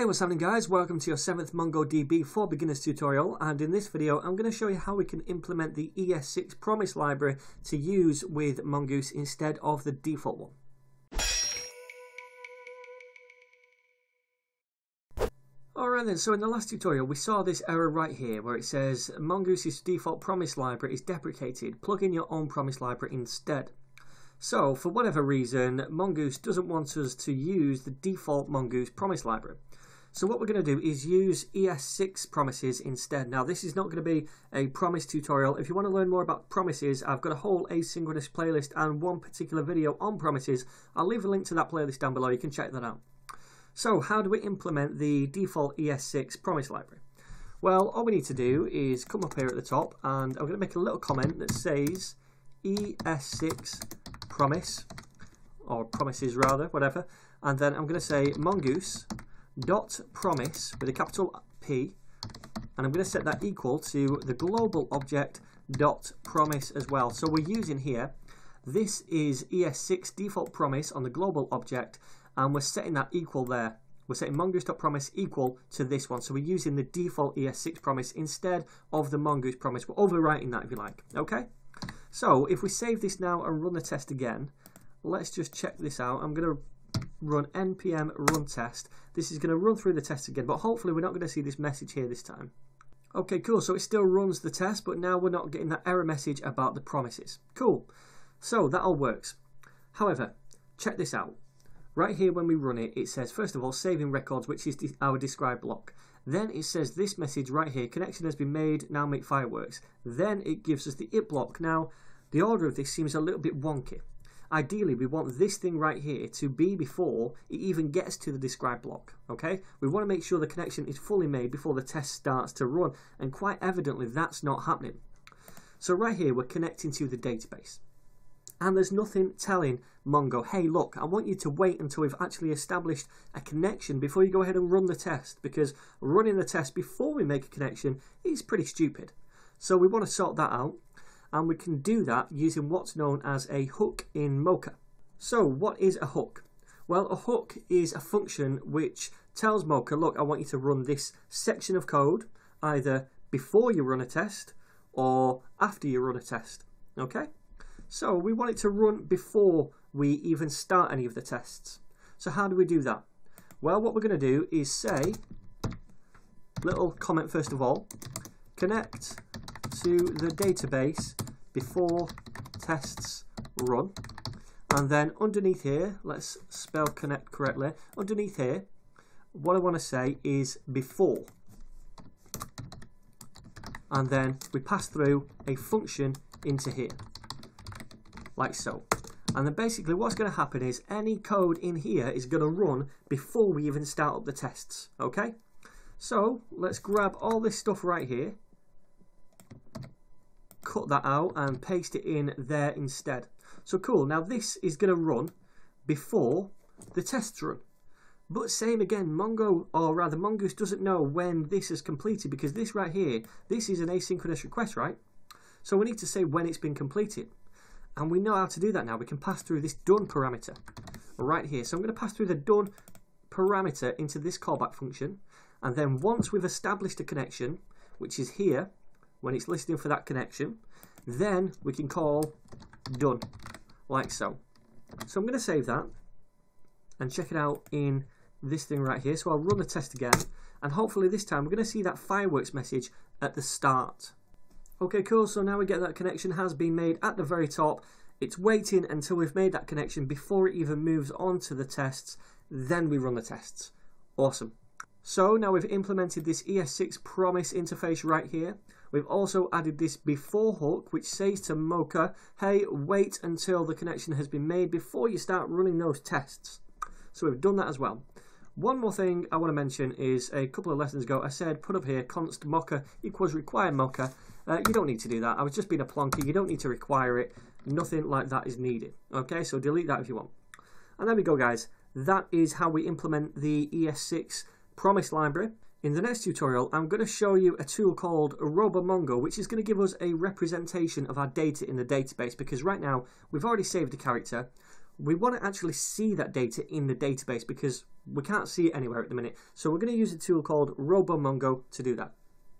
Hey, what's happening guys? Welcome to your 7th MongoDB for Beginners tutorial, and in this video I'm going to show you how we can implement the ES6 promise library to use with Mongoose instead of the default one. Alright then, so in the last tutorial we saw this error right here where it says Mongoose's default promise library is deprecated, plug in your own promise library instead. So for whatever reason, Mongoose doesn't want us to use the default Mongoose promise library. So what we're going to do is use ES6 promises instead. Now this is not going to be a promise tutorial. If you want to learn more about promises, I've got a whole asynchronous playlist and one particular video on promises. I'll leave a link to that playlist down below, you can check that out. So how do we implement the default ES6 promise library? Well, all we need to do is come up here at the top, and I'm going to make a little comment that says ES6 promise, or promises rather, whatever, and then I'm going to say mongoose.promise with a capital P, and I'm going to set that equal to the global object dot promise as well. So we're using here, this is ES6 default promise on the global object, and we're setting that equal there. We're setting mongoose.promise equal to this one. So we're using the default ES6 promise instead of the mongoose promise. We're overwriting that if you like. Okay? So if we save this now and run the test again, let's just check this out. I'm going to run npm run test. This is going to run through the test again, but hopefully we're not going to see this message here this time. Okay, cool. So it still runs the test, but now we're not getting that error message about the promises. Cool. So that all works. However, check this out. Right here when we run it, it says, first of all, saving records, which is our describe block. Then it says this message right here, connection has been made, now make fireworks. Then it gives us the it block. Now, the order of this seems a little bit wonky. Ideally, we want this thing right here to be before it even gets to the describe block, okay? We want to make sure the connection is fully made before the test starts to run, and quite evidently that's not happening. So right here, we're connecting to the database. And there's nothing telling Mongo, hey look, I want you to wait until we've actually established a connection before you go ahead and run the test, because running the test before we make a connection is pretty stupid. So we want to sort that out, and we can do that using what's known as a hook in Mocha. So what is a hook? Well, a hook is a function which tells Mocha, look, I want you to run this section of code either before you run a test or after you run a test, okay? So we want it to run before we even start any of the tests. So how do we do that? Well, what we're going to do is say, little comment first of all, connect to the database before tests run. And then underneath here, let's spell connect correctly. Underneath here, what I want to say is before. And then we pass through a function into here. Like so. And then basically what's going to happen is any code in here is going to run before we even start up the tests, okay? So let's grab all this stuff right here, cut that out and paste it in there instead. So cool, now this is going to run before the tests run. But same again, Mongo, or rather Mongoose doesn't know when this is completed, because this right here, this is an asynchronous request, right? So we need to say when it's been completed. And we know how to do that now. We can pass through this done parameter right here. So I'm going to pass through the done parameter into this callback function. And then once we've established a connection, which is here, when it's listening for that connection, then we can call done, like so. So I'm going to save that and check it out in this thing right here. So I'll run the test again. And hopefully this time we're going to see that fireworks message at the start. Okay, cool, so now we get that connection has been made at the very top. It's waiting until we've made that connection before it even moves on to the tests. Then we run the tests. Awesome. So now we've implemented this ES6 promise interface right here. We've also added this before hook, which says to Mocha, hey, wait until the connection has been made before you start running those tests. So we've done that as well. One more thing I want to mention is a couple of lessons ago, I said put up here const mocha equals require mocha. You don't need to do that. I was just being a plonker. You don't need to require it. Nothing like that is needed. Okay, so delete that if you want. And there we go, guys. That is how we implement the ES6 promise library. In the next tutorial, I'm going to show you a tool called RoboMongo, which is going to give us a representation of our data in the database, because right now we've already saved a character. we want to actually see that data in the database because we can't see it anywhere at the minute. So we're going to use a tool called RoboMongo to do that.